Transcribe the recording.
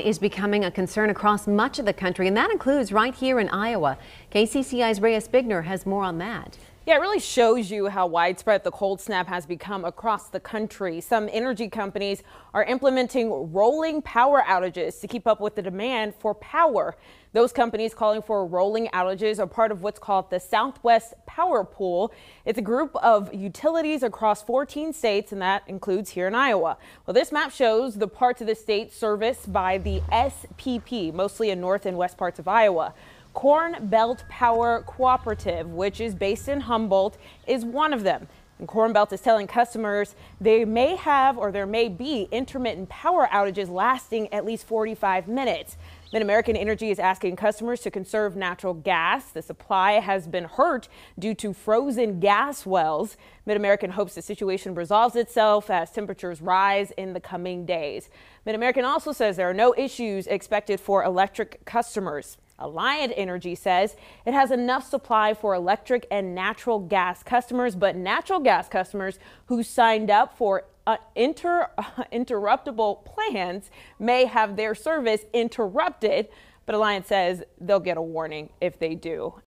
is becoming a concern across much of the country, and that includes right here in Iowa. KCCI's Reyes Bigner has more on that. Yeah, it really shows you how widespread the cold snap has become across the country. Some energy companies are implementing rolling power outages to keep up with the demand for power. Those companies calling for rolling outages are part of what's called the Southwest Power Pool. It's a group of utilities across 14 states, and that includes here in Iowa. Well, this map shows the parts of the state serviced by the SPP, mostly in north and west parts of Iowa. Corn Belt Power Cooperative, which is based in Humboldt, is one of them. And Corn Belt is telling customers they may have or there may be intermittent power outages lasting at least 45 minutes. MidAmerican Energy is asking customers to conserve natural gas. The supply has been hurt due to frozen gas wells. MidAmerican hopes the situation resolves itself as temperatures rise in the coming days. MidAmerican also says there are no issues expected for electric customers. Alliant Energy says it has enough supply for electric and natural gas customers, but natural gas customers who signed up for interruptible plans may have their service interrupted. But Alliant says they'll get a warning if they do.